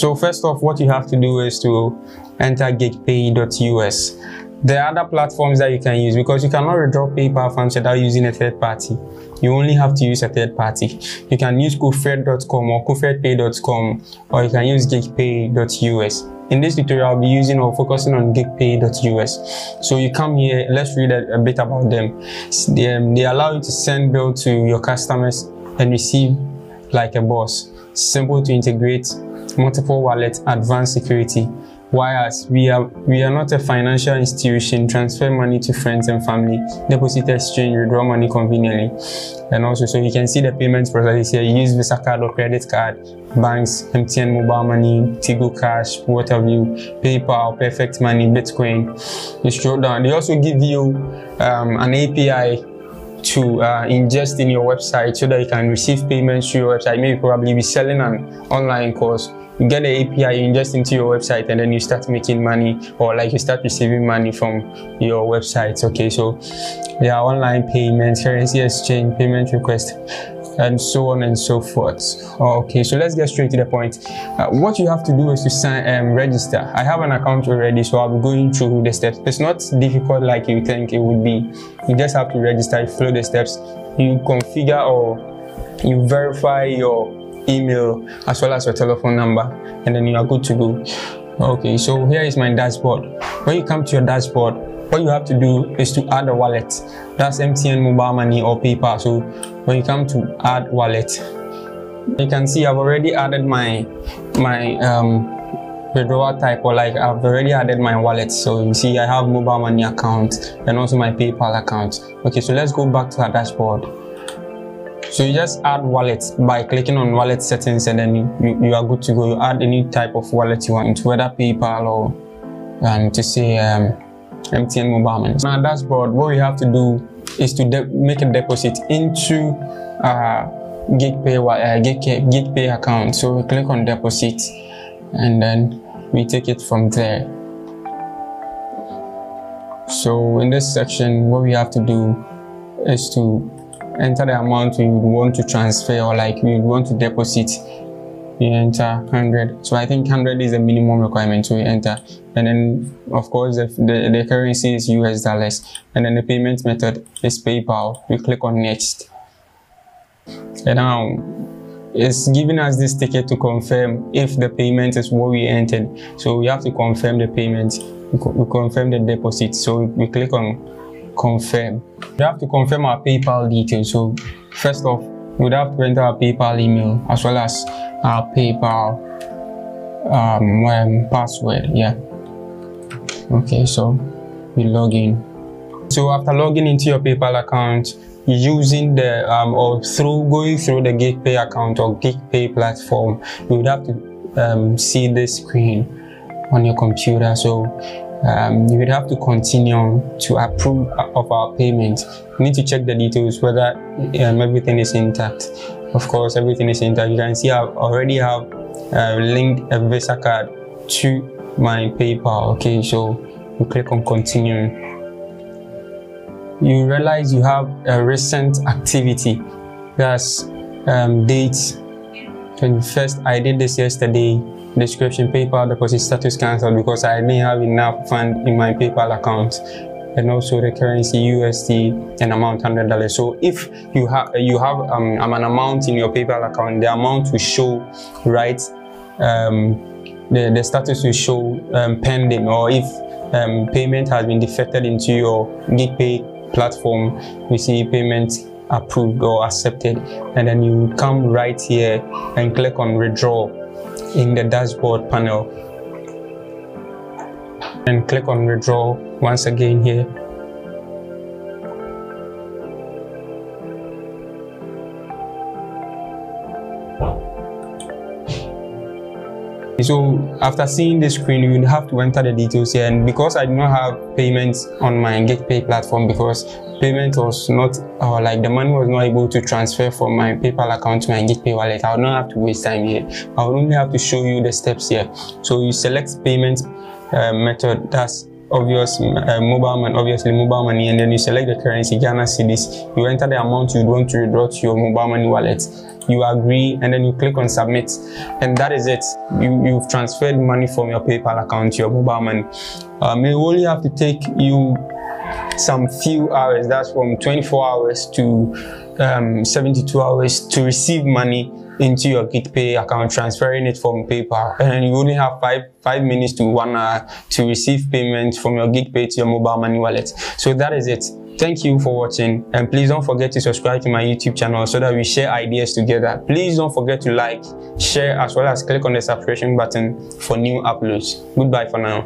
So first off, what you have to do is to enter gigpay.us. There are other platforms that you can use because you cannot withdraw PayPal funds without using a third party. You only have to use a third party. You can use cofred.com or cofredpay.com, or you can use gigpay.us. In this tutorial, I'll be using or focusing on gigpay.us. So you come here, let's read a bit about them. They allow you to send bill to your customers and receive like a boss. Simple to integrate, multiple wallet, advanced security. Whereas we are not a financial institution, transfer money to friends and family, deposit, exchange, withdraw money conveniently. And also, so you can see the payments process here. You use Visa card or credit card, banks, MTN mobile money, Tigo Cash, what have you, PayPal, Perfect Money, Bitcoin. You scroll down. They also give you an API to ingest in your website so that you can receive payments through your website. Maybe probably be selling an online course. You get the API, you ingest into your website, and then you start making money, or like you start receiving money from your website. Okay, so there are online payments, currency exchange, payment request, and so on and so forth. Okay, so let's get straight to the point. What you have to do is to sign register. I have an account already, so I'll be going through the steps. It's not difficult like you think it would be. You just have to register, you follow the steps, you configure or you verify your email as well as your telephone number, and then you are good to go. Okay, so here is my dashboard. When you come to your dashboard, what you have to do is to add a wallet. That's MTN mobile money or PayPal. So when you come to add wallet, you can see I've already added my withdrawal type, or like I've already added my wallet. So you see I have mobile money account and also my PayPal account. Okay, so let's go back to our dashboard. So you just add wallet by clicking on wallet settings, and then you are good to go. You add any type of wallet you want, whether PayPal or to say MTN mobile money. Now dashboard, what we have to do is to make a deposit into GigPay account. So we click on deposit, and then we take it from there. So in this section, what we have to do is to enter the amount you would want to transfer, or like you would want to deposit. You enter 100. So I think 100 is the minimum requirement. So you enter, and then of course the currency is US dollars, and then the payment method is PayPal. We click on next, and now it's giving us this ticket to confirm if the payment is what we entered. So we have to confirm the payment. We confirm the deposit. So we click on confirm. We have to confirm our PayPal details. So first off, we would have to enter our PayPal email as well as our PayPal password. Yeah. Okay, so we log in. So after logging into your PayPal account, using the or through going through the GeekPay account or GeekPay platform, you would have to see this screen on your computer. So you would have to continue to approve of our payment. You need to check the details whether everything is intact. Of course, everything is intact. You can see I already have linked a Visa card to my PayPal. Okay, so you click on continue. You realize you have a recent activity. That's dates. 21st, I did this yesterday. Description: PayPal deposit status cancelled because I didn't have enough fund in my PayPal account, and also the currency USD and amount $100. So if you have an amount in your PayPal account, the amount will show, right? The status will show pending, or if payment has been defected into your GigPay platform, you see payment approved or accepted, and then you come right here and click on withdraw in the dashboard panel, and click on withdraw once again here. So after seeing this screen, you will have to enter the details here, and because I do not have payments on my GetPay platform, because payment was not, or like the money was not able to transfer from my PayPal account to my GetPay wallet, I would not have to waste time here. I would only have to show you the steps here. So you select payment method, that's obvious, mobile money, and then you select the currency, Ghana Cedis. You enter the amount you want to withdraw to your mobile money wallet. you agree, and then you click on submit, and that is it. You've transferred money from your PayPal account to your mobile money. It will only have to take you some few hours, that's from 24 hours to 72 hours to receive money into your GeekPay account, transferring it from PayPal, and you only have five minutes to 1 hour to receive payment from your GeekPay to your mobile money wallet. So that is it. Thank you for watching, and please don't forget to subscribe to my YouTube channel so that we share ideas together. Please don't forget to like, share, as well as click on the subscription button for new uploads. Goodbye for now.